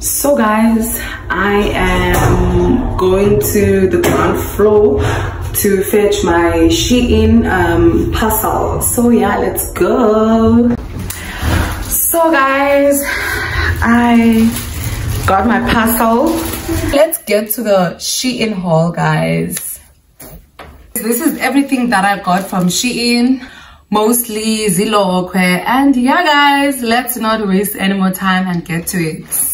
So guys, I am going to the ground floor to fetch my Shein parcel. So yeah, let's go. So guys, I got my parcel. Let's get to the Shein haul, guys. This is everything that I got from Shein, mostly Zillow, and yeah guys, let's not waste any more time and get to it.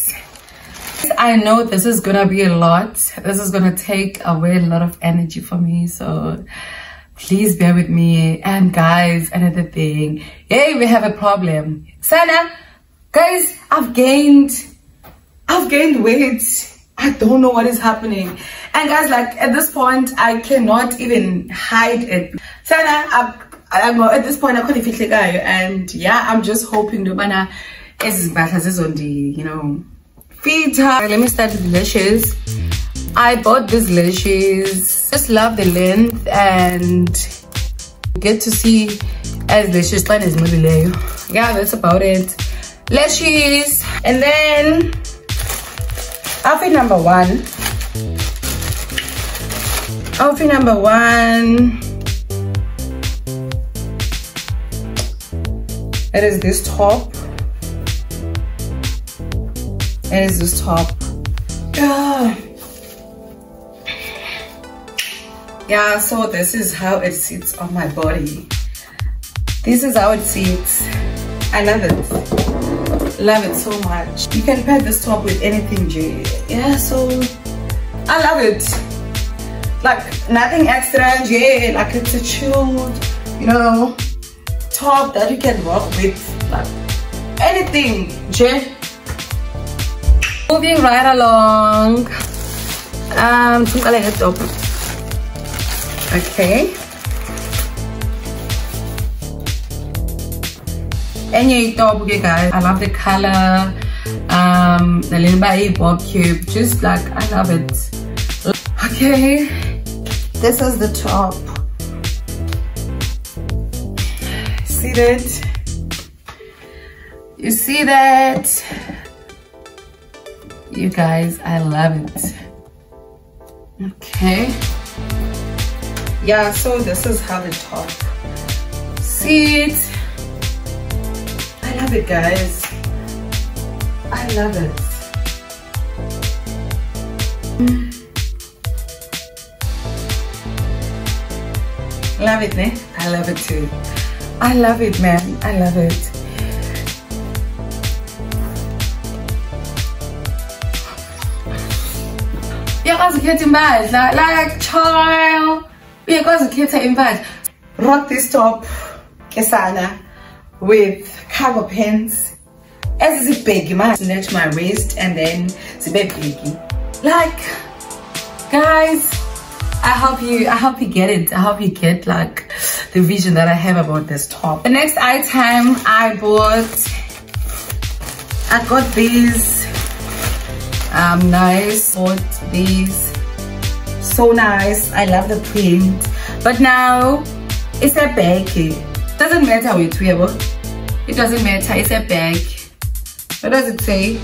I know this is gonna be a lot. This is gonna take away a lot of energy from me, so please bear with me. And guys, another thing, yay, we have a problem. Sana, guys, I've gained weight. I don't know what is happening. And guys, like at this point, I cannot even hide it. Sana, at this point, I couldn't fit the guy, and yeah, I'm just hoping Dubana is as on the, you know. Let me start with the lashes. I bought these lashes. Just love the length and get to see as lashes. Yeah, that's about it. Lashes. And then outfit number one. Outfit number one. It is this top. It is this top. Yeah, so this is how it sits on my body. This is how it sits. I love it. Love it so much. You can pair this top with anything, Jay. Yeah, so I love it. Like nothing extra, Jay. Like it's a chilled, you know, top that you can work with. Like anything, Jay. Moving right along. Okay. Any top, okay guys. I love the color. The little bob cube. Just like I love it. Okay. This is the top. See that? You see that? You guys, I love it. Okay. Yeah, so this is how the top sits. I love it, guys. I love it. Love it, ne? I love it too. I love it, man. I love it. Getting bad, like child, because kids are in bad. Rock this top, Kesana, with cover pins. As is big, you must snatch my waist and then it's a bit biggy. Like, guys, I hope you get it. I hope you get like the vision that I have about this top. The next item I got these. Nice, bought these, so nice. I love the print, but now it's a bag. Doesn't matter which way, it doesn't matter. It's a bag. What does it say?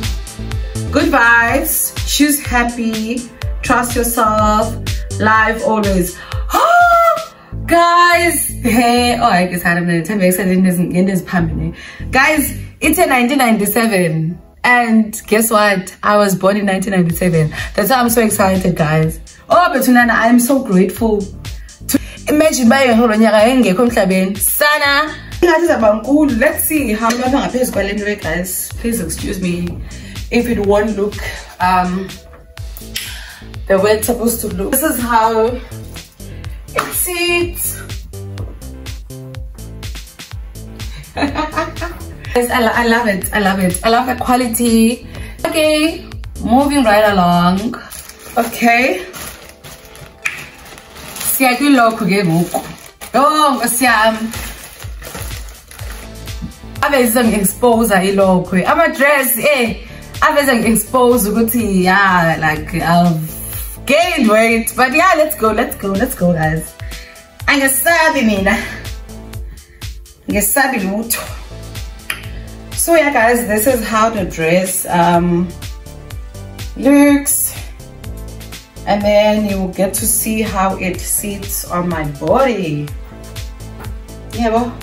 Good vibes, choose happy, trust yourself, life always. Oh, guys, hey, oh, I guess I don't know. Guys, it's a 1997. And guess what? I was born in 1997. That's why I'm so excited, guys. Oh, but Nana, I'm so grateful. Imagine by your whole Sana. Let's see how long is going anyway, guys. Please excuse me if it won't look the way it's supposed to look. This is how it sits. Yes, I love it. I love it. I love the quality. Okay, moving right along. Okay. Oh, abeze ngi-expose ilokho ama-dress abeze ngi-expose ukuthi yeah, like I've gained weight, but yeah, let's go guys. Angesabi mina, ngesabi lutho. So yeah guys, this is how the dress looks, and then you will get to see how it sits on my body. Yeah, well,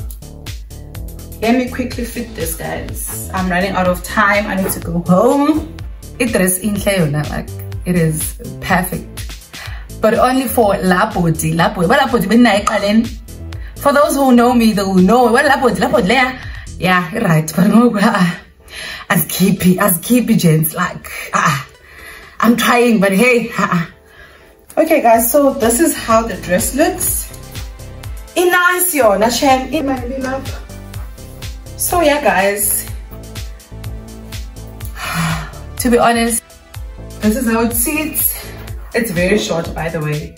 let me quickly fit this guys, I'm running out of time, I need to go home. It is like it is perfect, but only for lapoti. For those who know me, they will know yeah, right. But no, as keepy gents, like I'm trying, but hey. Okay guys, so this is how the dress looks. Inasio Nashem in my love. So yeah guys, to be honest, this is how it sits. It's very short, by the way.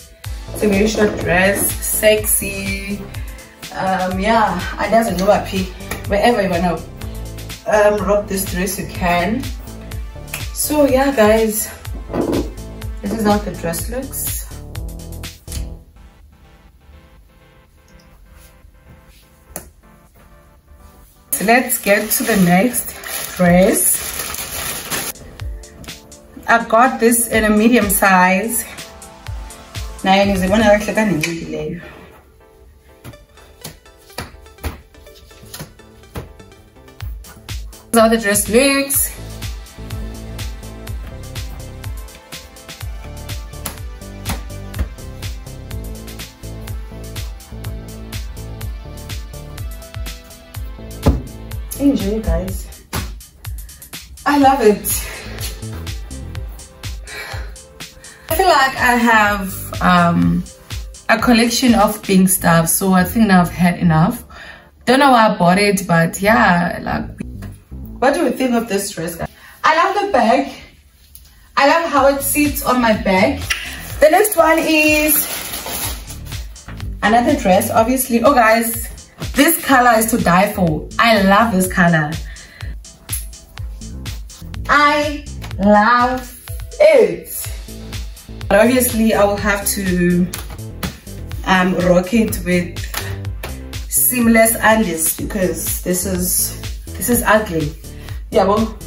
It's a very short dress, sexy. Yeah, I doesn't know a pee. Wherever you wanna rock this dress, you can. So yeah guys, this is how the dress looks. So let's get to the next dress. I got this in a medium size. Now you need one like an delay. This is how the dress looks. Enjoy guys, I love it. I feel like I have a collection of pink stuff, so I think I've had enough. Don't know why I bought it, but yeah, like, what do you think of this dress, guys? I love the bag. I love how it sits on my bag. The next one is another dress, obviously. Oh guys, this color is to die for. I love this color. I love it. But obviously I will have to rock it with seamless undies because this is ugly. Yeah, well,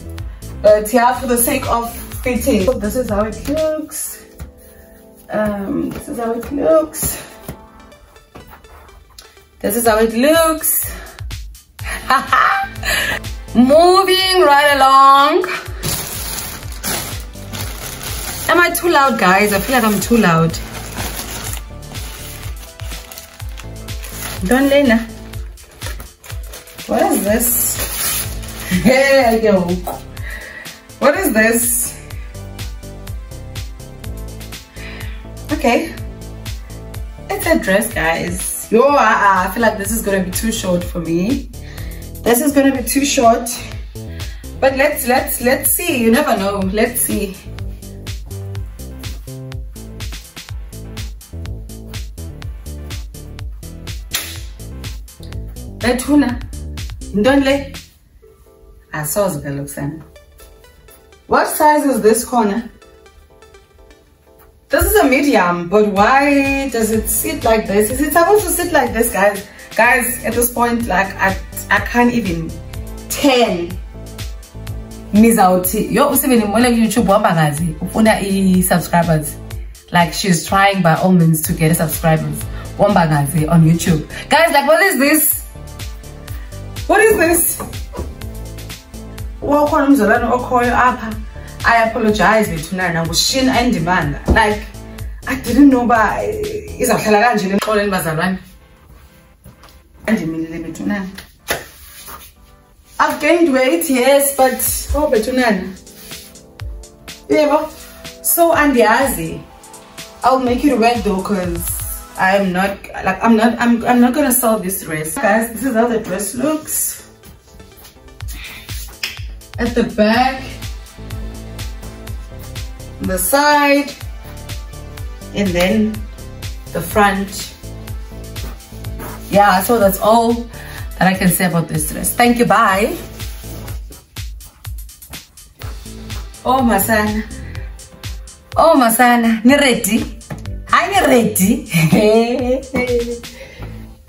but yeah, for the sake of fitting, so this is how it looks. Moving right along. Am I too loud, guys? I feel like I'm too loud. Don't Lena. What is this? Hey, yo. What is this? Okay. It's a dress, guys. Yo, I feel like this is gonna be too short for me. This is gonna be too short. But let's see. You never know. Let's see. What size is this corner? This is a medium, but why does it sit like this? Is it supposed to sit like this, guys? Guys, at this point, like I can't even tell. Yo, YouTube subscribers. Like she's trying by all means to get subscribers on YouTube. Guys, like what is this? What is this? I apologize between I was Shein and demand. Like I didn't know, but is a challenge all in Bazaran. I've gained weight, yes, but oh betunan. Yeah, so andiazi. I'll make it work though, cause I'm not gonna sell this dress. Guys, this is how the dress looks. At the back, the side, and then the front. Yeah, so that's all. that I can say about this dress. Thank you, bye. Oh my son, ni ready? I'm ready.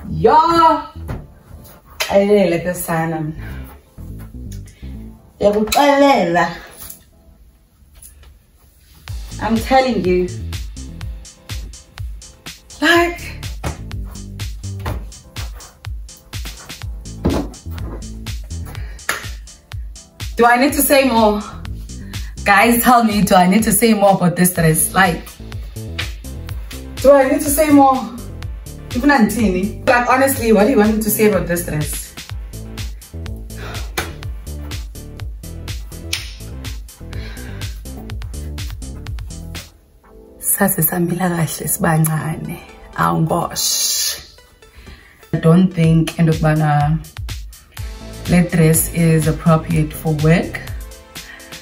Yo, I really like the sun. I'm telling you, like, do I need to say more? Guys, tell me, do I need to say more about this dress? Like, do I need to say more? Even Antini. Like, honestly, what do you want me to say about this dress? I don't think that dress is appropriate for work.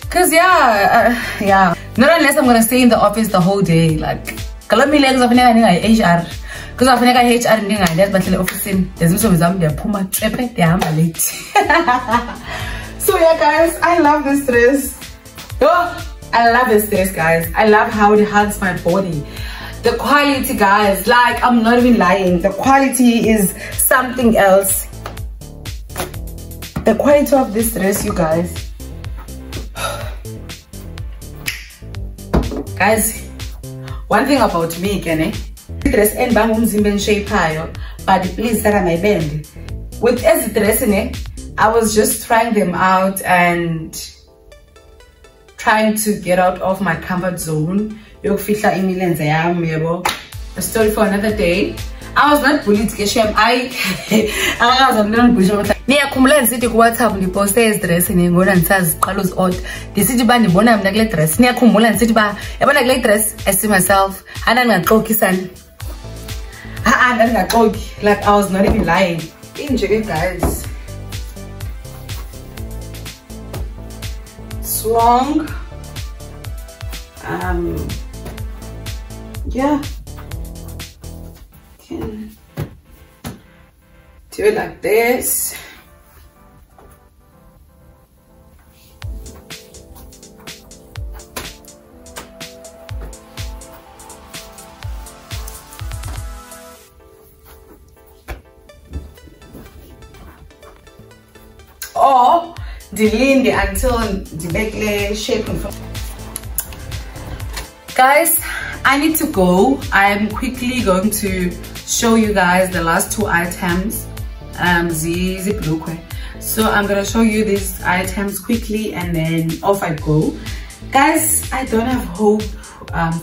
Cause yeah. Not unless I'm gonna stay in the office the whole day. Like, cause so yeah, guys, I love this dress. Oh, I love this dress, guys. I love how it hugs my body. The quality, guys, like, I'm not even lying. The quality is something else. The quality of this dress, you guys. Guys, one thing about me again, dress and bang and shape high, but please that my bend. With as dressing, I was just trying them out and trying to get out of my comfort zone. A story for another day. I was not bullied. Like, I was not even lying. Enjoy, guys. Swung. Yeah. Can do it like this. Or delay the until the back layer shaping. Guys, I need to go. I am quickly going to show you guys the last two items. So I'm gonna show you these items quickly and then off I go. Guys, I don't have hope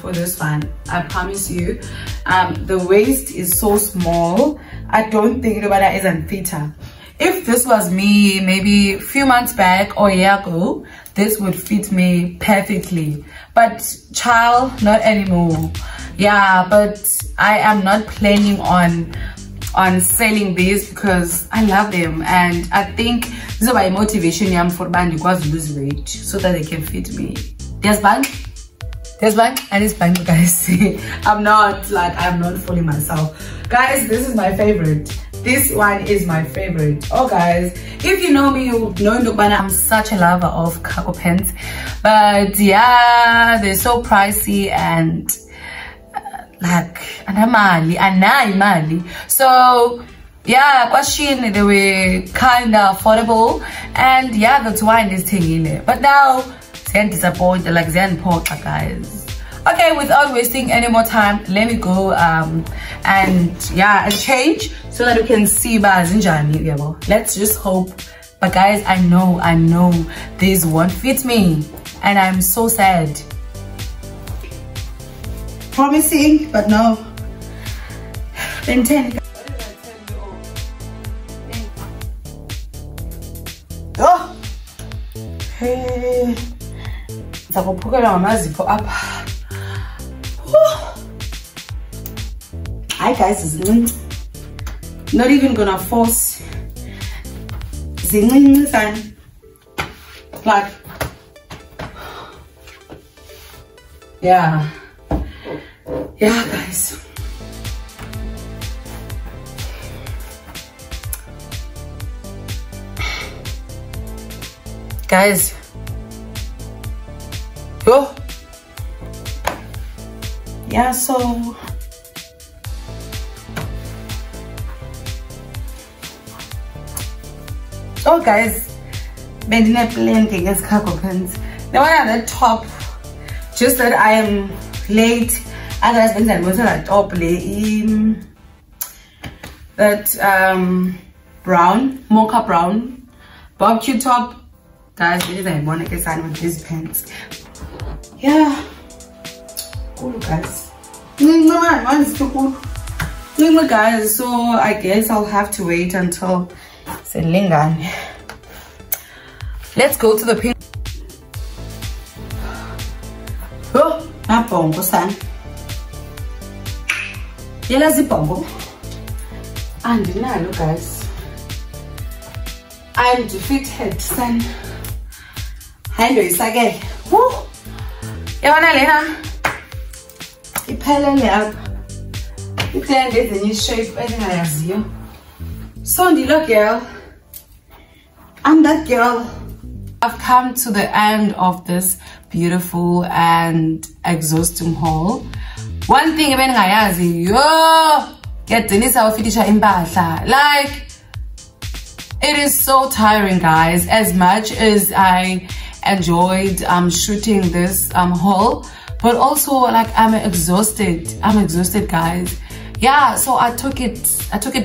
for this one, I promise you. The waist is so small. I don't think nobody is unfitter. If this was me maybe a few months back or a year ago, this would fit me perfectly. But child, not anymore. Yeah, but I am not planning on selling these because I love them and I think this is my motivation. I'm for band because lose weight so that they can fit me. There's bang and it's bang, guys. I'm not fooling myself, guys. This is my favorite. This one is my favorite. Oh, guys, if you know me, you would know I'm such a lover of cargo pants. But yeah, they're so pricey and like, anamali. So yeah, Shein, they were kind of affordable. And yeah, that's why this thing in it. But now, they're disappointed, like they're important, guys. Okay, without wasting any more time, let me go and change so that we can see Zinjani. Let's just hope. But guys, I know this won't fit me and I'm so sad. Promising, but no. Then 10. Oh! Hey! Hi guys, not even gonna force. Like, yeah, guys. Guys. Oh. Yeah, so oh guys, bendina plenty as cargo pants. The one at the top, just that I am late. Otherwise, when I'm going to top in that brown, mocha brown barbecue top. Guys, it is a bonnet design with these pants. Yeah, cool guys. No guys, so I guess I'll have to wait until Selingan. Let's go to the pin. Oh, my bongo san. Yellow zip bongo. And now, look guys, I'm defeated, son. I know it's again. Woo! You wanna Lena? You pale up. You can't get the new shape anywhere as you. So, little girl, I'm that girl. I've come to the end of this beautiful and exhausting haul. One thing, even I ask you, get the Nisa Fitisha in Basha. Like, it is so tiring, guys. As much as I enjoyed shooting this haul, but also like I'm exhausted guys. Yeah, so I took it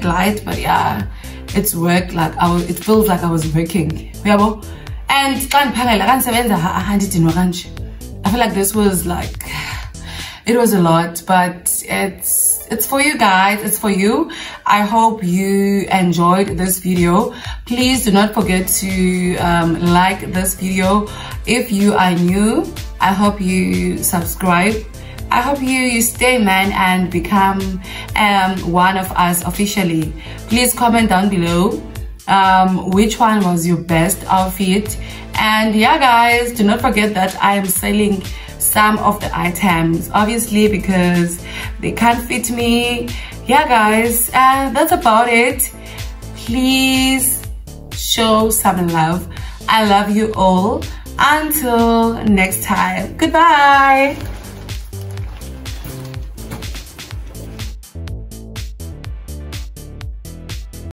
light, but yeah, it's work. Like it feels like I was working, and I feel like this was like it was a lot, but it's for you guys, it's for you. I hope you enjoyed this video. Please do not forget to like this video. If you are new, I hope you subscribe. I hope you stay, man, and become one of us officially. Please comment down below which one was your best outfit. And yeah guys, do not forget that I am selling some of the items, obviously, because they can't fit me. Yeah guys, that's about it. Please show some love. I love you all. Until next time, goodbye.